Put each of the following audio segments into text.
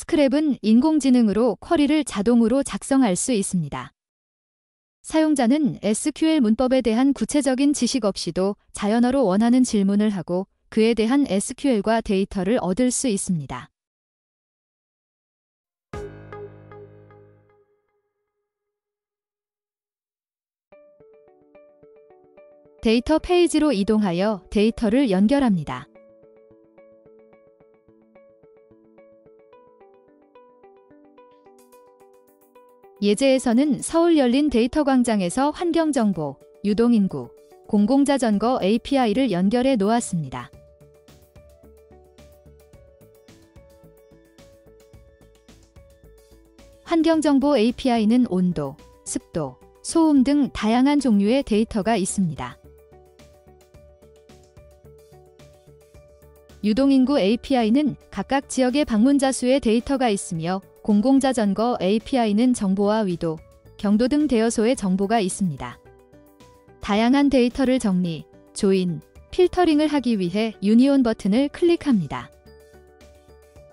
스크랩은 인공지능으로 쿼리를 자동으로 작성할 수 있습니다. 사용자는 SQL 문법에 대한 구체적인 지식 없이도 자연어로 원하는 질문을 하고 그에 대한 SQL과 데이터를 얻을 수 있습니다. 데이터 페이지로 이동하여 데이터를 연결합니다. 예제에서는 서울 열린 데이터 광장에서 환경정보, 유동인구, 공공자전거 API를 연결해 놓았습니다. 환경정보 API는 온도, 습도, 소음 등 다양한 종류의 데이터가 있습니다. 유동인구 API는 각각 지역의 방문자 수의 데이터가 있으며 공공자전거 API는 정보와 위도, 경도 등 대여소의 정보가 있습니다. 다양한 데이터를 정리, 조인, 필터링을 하기 위해 유니온 버튼을 클릭합니다.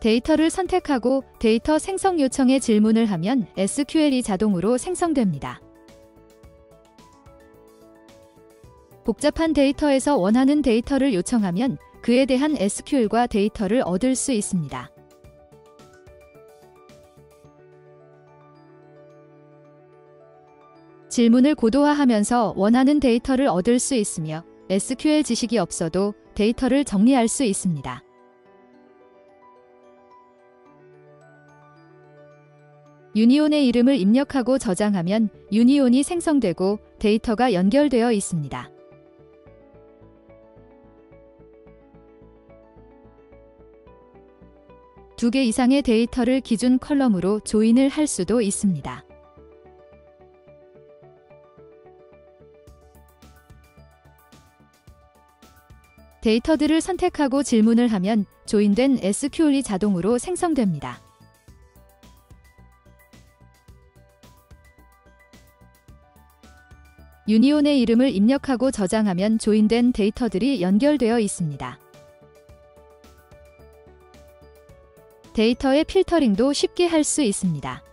데이터를 선택하고 데이터 생성 요청에 질문을 하면 SQL이 자동으로 생성됩니다. 복잡한 데이터에서 원하는 데이터를 요청하면 그에 대한 SQL과 데이터를 얻을 수 있습니다. 질문을 고도화하면서 원하는 데이터를 얻을 수 있으며 SQL 지식이 없어도 데이터를 정리할 수 있습니다. 유니온의 이름을 입력하고 저장하면 유니온이 생성되고 데이터가 연결되어 있습니다. 두 개 이상의 데이터를 기준 컬럼으로 조인을 할 수도 있습니다. 데이터들을 선택하고 질문을 하면 조인된 SQL이 자동으로 생성됩니다. 유니온의 이름을 입력하고 저장하면 조인된 데이터들이 연결되어 있습니다. 데이터의 필터링도 쉽게 할 수 있습니다.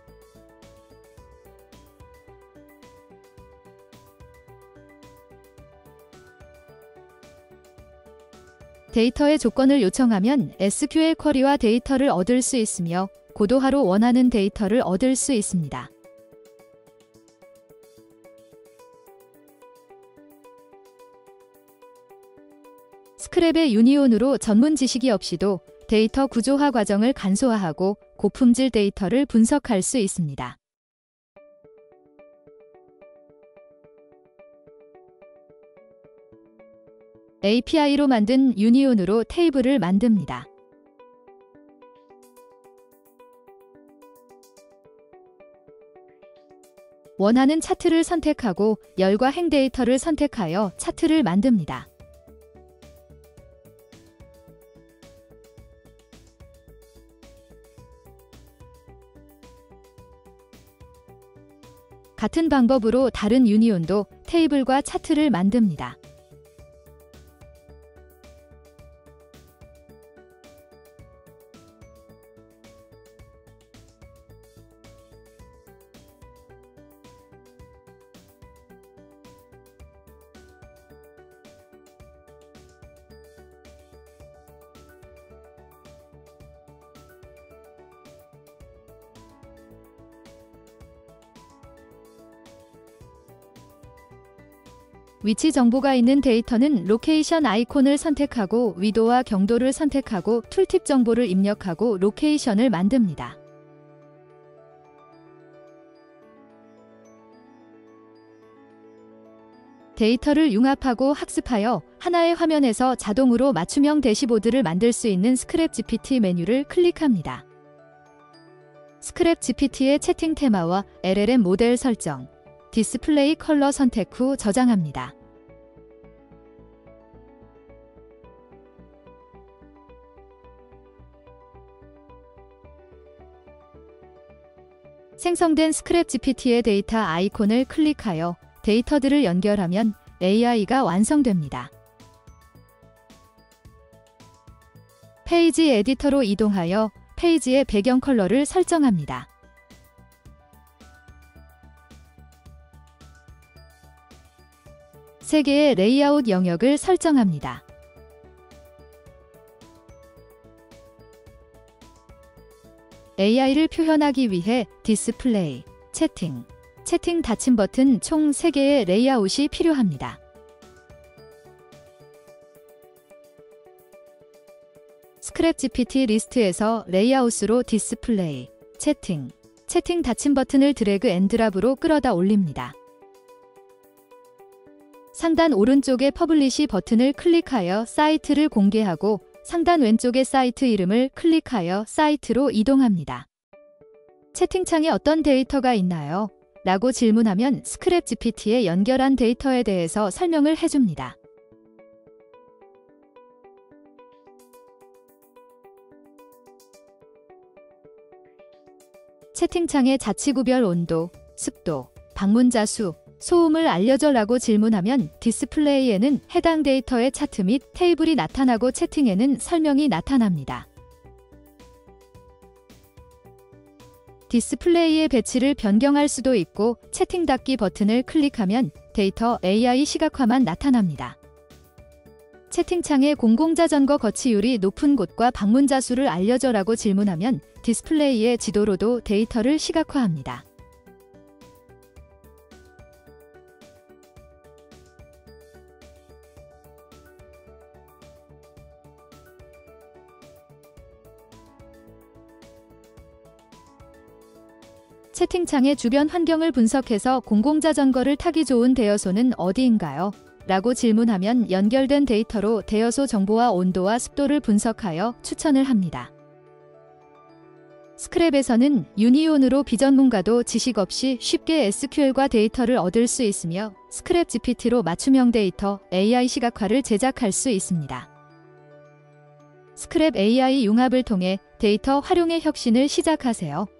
데이터의 조건을 요청하면 SQL 쿼리와 데이터를 얻을 수 있으며 고도화로 원하는 데이터를 얻을 수 있습니다. 스크랩의 유니온으로 전문 지식이 없이도 데이터 구조화 과정을 간소화하고 고품질 데이터를 분석할 수 있습니다. API로 만든 유니온으로 테이블을 만듭니다. 원하는 차트를 선택하고 열과 행 데이터를 선택하여 차트를 만듭니다. 같은 방법으로 다른 유니온도 테이블과 차트를 만듭니다. 위치 정보가 있는 데이터는 로케이션 아이콘을 선택하고 위도와 경도를 선택하고 툴팁 정보를 입력하고 로케이션을 만듭니다. 데이터를 융합하고 학습하여 하나의 화면에서 자동으로 맞춤형 대시보드를 만들 수 있는 스크랩 GPT 메뉴를 클릭합니다. 스크랩 GPT의 채팅 테마와 LLM 모델 설정, 디스플레이 컬러 선택 후 저장합니다. 생성된 스크랩 GPT의 데이터 아이콘을 클릭하여 데이터들을 연결하면 AI가 완성됩니다. 페이지 에디터로 이동하여 페이지의 배경 컬러를 설정합니다. 세 개의 레이아웃 영역을 설정합니다. AI를 표현하기 위해 디스플레이, 채팅, 채팅 닫힘 버튼 총 3개의 레이아웃이 필요합니다. 스크랩 GPT 리스트에서 레이아웃으로 디스플레이, 채팅, 채팅 닫힘 버튼을 드래그 앤 드랍으로 끌어다 올립니다. 상단 오른쪽의 퍼블리시 버튼을 클릭하여 사이트를 공개하고 상단 왼쪽의 사이트 이름을 클릭하여 사이트로 이동합니다. 채팅창에 어떤 데이터가 있나요? 라고 질문하면 스크랩 GPT에 연결한 데이터에 대해서 설명을 해줍니다. 채팅창에 자치구별 온도, 습도, 방문자 수, 소음을 알려줘 라고 질문하면 디스플레이에는 해당 데이터의 차트 및 테이블이 나타나고 채팅에는 설명이 나타납니다. 디스플레이의 배치를 변경할 수도 있고 채팅 닫기 버튼을 클릭하면 데이터 AI 시각화만 나타납니다. 채팅창에 공공자 전거 거치율이 높은 곳과 방문자 수를 알려줘 라고 질문하면 디스플레이의 지도로도 데이터를 시각화합니다. 채팅창의 주변 환경을 분석해서 공공자 전거를 타기 좋은 대여소는 어디인가요? 라고 질문하면 연결된 데이터로 대여소 정보와 온도와 습도를 분석하여 추천을 합니다. 스크랩에서는 유니온으로 비전문가도 지식 없이 쉽게 SQL과 데이터를 얻을 수 있으며 스크랩 GPT로 맞춤형 데이터 AI 시각화를 제작할 수 있습니다. 스크랩 AI 융합을 통해 데이터 활용의 혁신을 시작하세요.